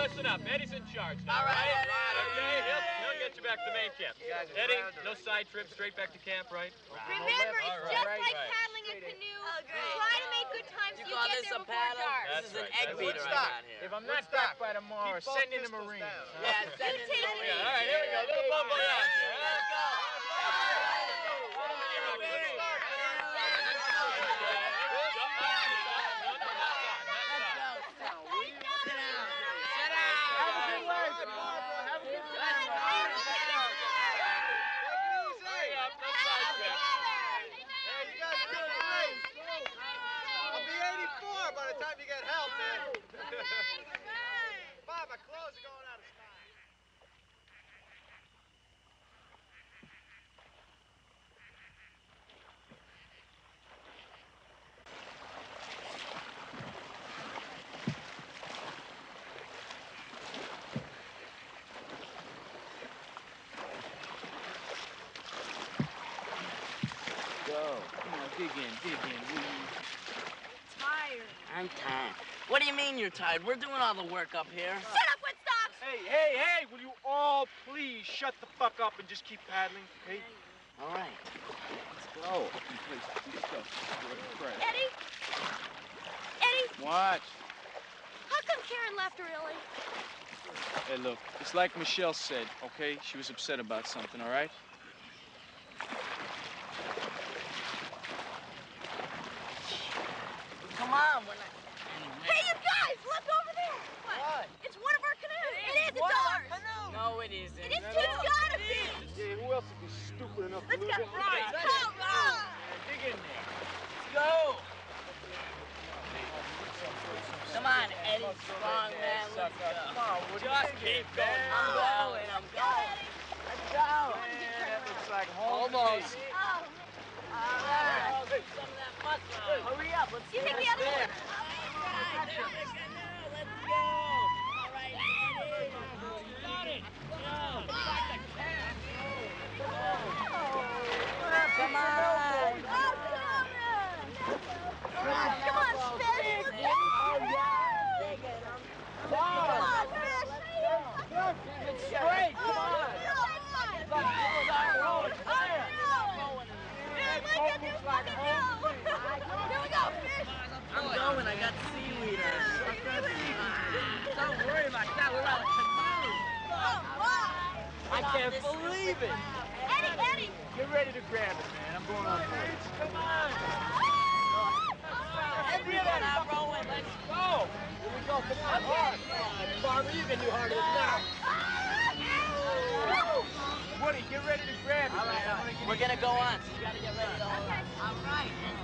listen up. Eddie's in charge now, all right? Okay, he'll get you back to main camp. Eddie, no side trip, straight back to camp, right? Remember, it's just like paddling a canoe. Try to make good time so you get there before dark. This is an egg beater I got here. If I'm not back by tomorrow, send in the Marines. Yeah, send in the Marines. All right, here we go. Little bumble out here. Let's go. Dig in, will you? Tired. I'm tired. What do you mean you're tired? We're doing all the work up here. Shut up, Woodstock! Hey, will you all please shut the fuck up and just keep paddling, okay? All right. Let's go. Please go. Eddie? Eddie? Watch. How come Karen left early? Hey, look, it's like Michelle said, okay? She was upset about something, all right? Come on, we're not... Hey, you guys, look over there! What? It's one of our canoes! It is, it's ours! No, it isn't. It is too! It's gotta be! Yeah, who else would be stupid enough to lose it? Right! Let's go! Dig in there. Let's go! Come on, Eddie, strong man, let's go. Come on, just keep going. I'm going. Let's go! Man, that looks like home. Almost. All right. Hurry up, let's get the other one. Let's go. All right, Eddie. Got it. Come on. Come on, Fish. Let's go. Come on, Fish. It's straight. Come on. Here we go, Fish! I'm going, I got seaweed. Don't worry about that, we're out tomorrow. Oh, I can't believe it! Eddie! Get ready to grab it, man. I'm going on first. Come on! Everyone out rowing, let's go! Here we go, come on, hard. Barbara, you can do harder than that. Woody, get ready to grab it, man. We're going to go on, so you got to get ready to hold on. All right.